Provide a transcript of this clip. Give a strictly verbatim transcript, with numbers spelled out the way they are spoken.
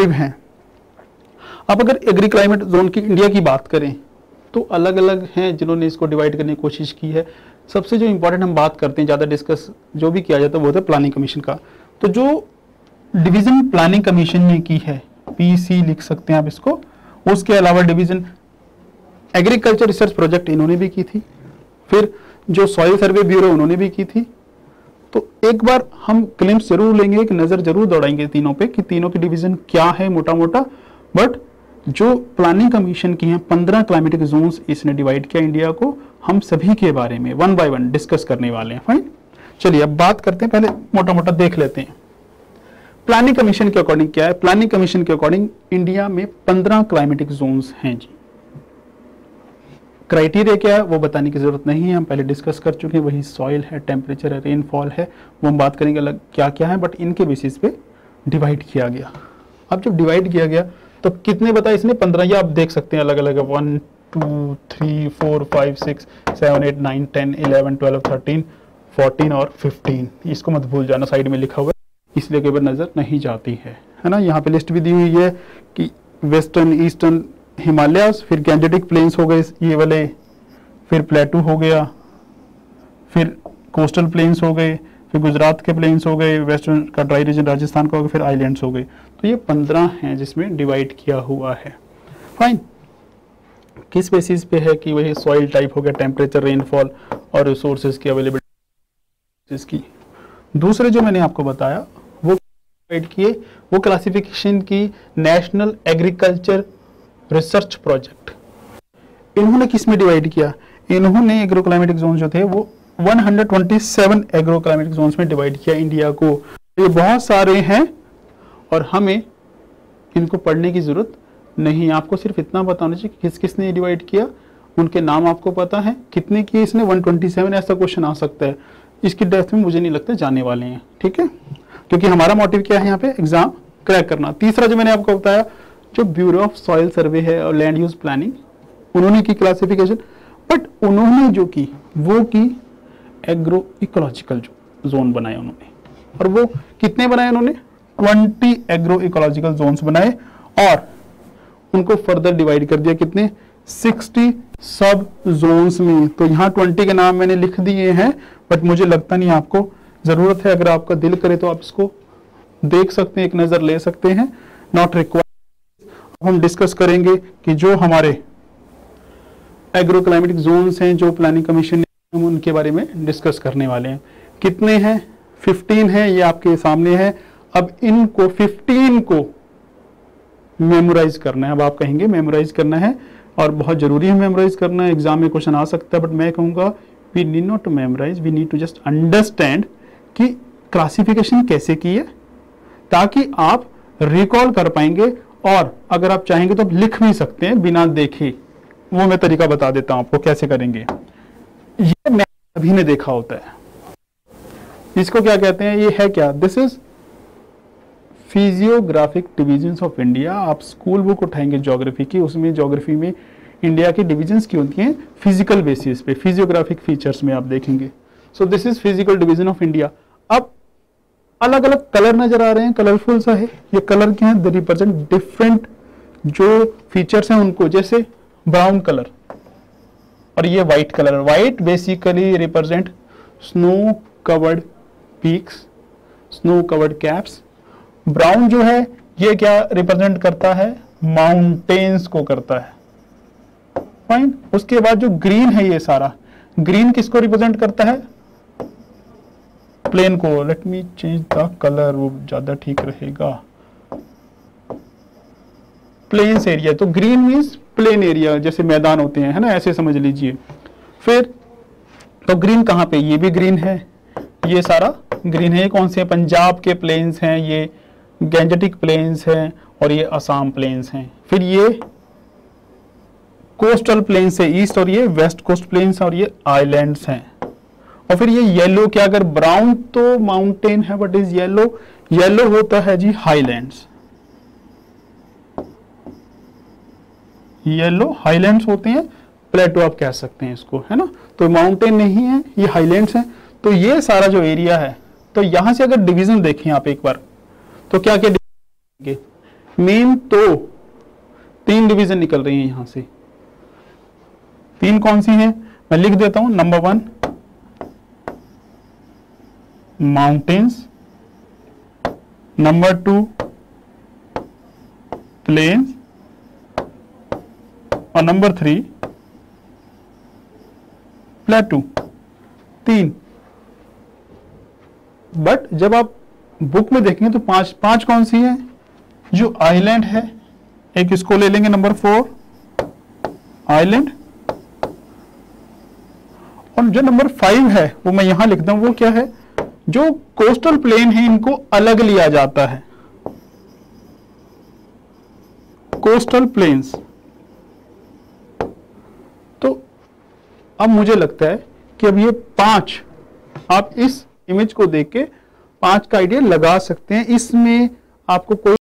Active हैं। अब अगर एग्री क्लाइमेट जोन की इंडिया की बात करें तो अलग अलग हैं जिन्होंने इसको डिवाइड करने की कोशिश की है। सबसे जो इम्पोर्टेंट हम बात करते हैं, ज़्यादा डिस्कस जो भी किया जाता है वो है प्लानिंग कमीशन का। तो जो डिवीज़न प्लानिंग कमीशन ने की है, पीसी लिख सकते हैं आप इसको। उसके अलावा डिवीज़न एग्रीकल्चर रिसर्च प्रोजेक्ट इन्होंने भी की थी, फिर जो सॉइल सर्वे ब्यूरो उन्होंने भी की थी। तो एक बार हम क्लेम्स जरूर लेंगे, एक नज़र जरूर दौड़ाएंगे तीनों पे कि तीनों के डिवीज़न क्या है मोटा मोटा। बट जो प्लानिंग कमीशन की हैं पंद्रह क्लाइमेटिक जोन्स, इसने डिवाइड किया इंडिया को। हम सभी के बारे में वन बाय वन डिस्कस करने वाले हैं। फाइन, चलिए अब बात करते हैं, पहले मोटा मोटा देख लेते हैं प्लानिंग कमीशन के अकॉर्डिंग क्या है। प्लानिंग कमीशन के अकॉर्डिंग इंडिया में पंद्रह क्लाइमेटिक जोन्स हैं जी। क्राइटेरिया क्या है वो बताने की जरूरत नहीं है, हम पहले डिस्कस कर चुके हैं। वही सॉइल है, टेम्परेचर है, रेनफॉल है, वो हम बात करेंगे अलग क्या क्या है। बट इनके बेसिस पे डिवाइड किया गया। अब जब डिवाइड किया गया तो कितने बताए इसने, पंद्रह। ये आप देख सकते हैं अलग अलग है, one two three four five six seven eight nine ten eleven twelve thirteen fourteen और फिफ्टीन। इसको मत भूल जाना, साइड में लिखा हुआ है इसलिए कई बार नज़र नहीं जाती है, है ना। यहाँ पे लिस्ट भी दी हुई है कि वेस्टर्न, ईस्टर्न हिमालयास, फिर गैंजेटिक प्लेन्स हो गए ये वाले, फिर प्लेटू हो गया, फिर कोस्टल प्लेन्स हो गए, फिर गुजरात के प्लेन्स हो गए, वेस्टर्न का ड्राई रीजन राजस्थान का हो गया, फिर आइलैंड्स हो गए। तो ये पंद्रह हैं जिसमें डिवाइड किया हुआ है। फाइन, किस बेसिस पे है कि वही सॉइल टाइप हो गया, टेम्परेचर, रेनफॉल और रिसोर्सेज की अवेलेबिलिटी इसकी। दूसरे जो मैंने आपको बताया वो डिवाइड किए, वो क्लासिफिकेशन की नेशनल एग्रीकल्चर रिसर्च प्रोजेक्ट। इन्होंने किस में डिवाइड किया, इन्होंने एग्रो क्लाइमेटिक जोन जो थे वो एक सौ सत्ताईस एग्रो क्लाइमेटिक जोन्स में डिवाइड किया इंडिया को। ये बहुत सारे हैं और हमें इनको पढ़ने की ज़रूरत नहीं, आपको सिर्फ इतना बताना चाहिए कि किस किस ने डिवाइड किया, उनके नाम आपको पता है, कितने किए इसने, एक सौ सत्ताईस। ऐसा क्वेश्चन आ सकता है, इसकी डेप्थ में मुझे नहीं लगता जाने वाले हैं, ठीक है, क्योंकि हमारा मोटिव क्या है यहाँ पे, एग्जाम क्रैक करना। तीसरा जो मैंने आपको बताया, जो ब्यूरो ऑफ सॉइल सर्वे है और लैंड यूज प्लानिंग, उन्होंने की क्लासिफिकेशन। बट उन्होंने जो की वो की एग्रो इकोलॉजिकल जोन बनाए उन्होंने, और वो कितने बनाए उन्होंने, बीस एग्रो इकोलॉजिकल जोन्स बनाए और उनको फर्दर डिवाइड कर दिया कितने, साठ सब जोन्स में। तो यहाँ बीस के नाम मैंने लिख दिए हैं, बट मुझे लगता नहीं आपको ज़रूरत है। अगर आपका दिल करे तो आप इसको देख सकते हैं, एक नज़र ले सकते हैं, नॉट रिक्वायर्ड। हम डिस्कस करेंगे कि जो हमारे एग्रो क्लाइमेटिक जोन्स हैं जो प्लानिंग कमीशन ने, हम उनके बारे में डिस्कस करने वाले हैं। कितने हैं, पंद्रह हैं, ये आपके सामने हैं। अब इनको पंद्रह को मेमोराइज करना है। अब आप कहेंगे मेमोराइज करना है और बहुत ज़रूरी है मेमोराइज करना, एग्जाम में क्वेश्चन आ सकता है। बट मैं कहूँगा we need not to memorise, we need to just understand कि क्लासिफिकेशन कैसे की है, ताकि आप रिकॉल कर पाएंगे। और अगर आप चाहेंगे तो आप लिख भी सकते हैं बिना देखे, वो मैं तरीका बता देता हूँ आपको कैसे करेंगे। ये मैंने सभी ने देखा होता है, इसको क्या कहते हैं, ये है क्या, this is physiographic divisions of India. आप स्कूल बुक उठाएंगे ज्योग्राफी की, उसमें ज्योग्राफी में इंडिया की डिविजन्स की होती हैं फिजिकल बेसिस पे, फिजियोग्राफिक फीचर्स में आप देखेंगे। So this is physical division of India. अब अलग अलग कलर नजर आ रहे हैं, कलरफुल सा है, ये कलर क्या है, दे रिप्रेजेंट डिफरेंट जो फीचर्स हैं उनको। जैसे ब्राउन कलर और ये white colour, white basically represent snow covered peaks, snow covered caps. Brown जो है ये क्या रिप्रेजेंट करता है, माउंटेन्स को करता है। फाइन, उसके बाद जो ग्रीन है ये सारा, ग्रीन किसको रिप्रेजेंट करता है, प्लेन को। Let me change the colour, वो ज्यादा ठीक रहेगा, प्लेन्स एरिया। तो ग्रीन मीन्स प्लेन एरिया, जैसे मैदान होते हैं, है ना, ऐसे समझ लीजिए। फिर तो ग्रीन कहाँ पे, ये भी ग्रीन है, ये सारा ग्रीन है। कौन से, पंजाब के प्लेन्स हैं, ये गैंजेटिक प्लेन्स हैं और ये असम प्लेन्स हैं। फिर ये कोस्टल प्लेन्स है, ईस्ट, और ये वेस्ट कोस्ट प्लेन्स, और ये आइलैंड्स हैं। और फिर ये येलो क्या, अगर ब्राउन तो माउंटेन है बट इज येलो, येलो होता है जी हाईलैंड्स, येलो हाईलैंड्स होते हैं, प्लेटो आप कह सकते हैं इसको, है ना। तो माउंटेन नहीं है, ये हाईलैंड्स हैं। तो ये सारा जो एरिया है, तो यहाँ से अगर डिवीज़न देखें आप एक बार, तो क्या क्या, मेन तो तीन डिवीजन निकल रही हैं यहां से। तीन कौन सी हैं? मैं लिख देता हूं। Number one mountains, number two plains और नंबर थ्री प्लेटू। तीन। बट जब आप बुक में देखेंगे तो पांच पांच कौन सी है? जो आइलैंड है, एक इसको ले लेंगे नंबर फोर आइलैंड, और जो नंबर फाइव है वो मैं यहां लिखता हूं, वो क्या है? जो कोस्टल प्लेन है इनको अलग लिया जाता है, कोस्टल प्लेन्स। तो अब मुझे लगता है कि अब ये पांच, आप इस इमेज को देख के पांच का आइडिया लगा सकते हैं। इसमें आपको कोई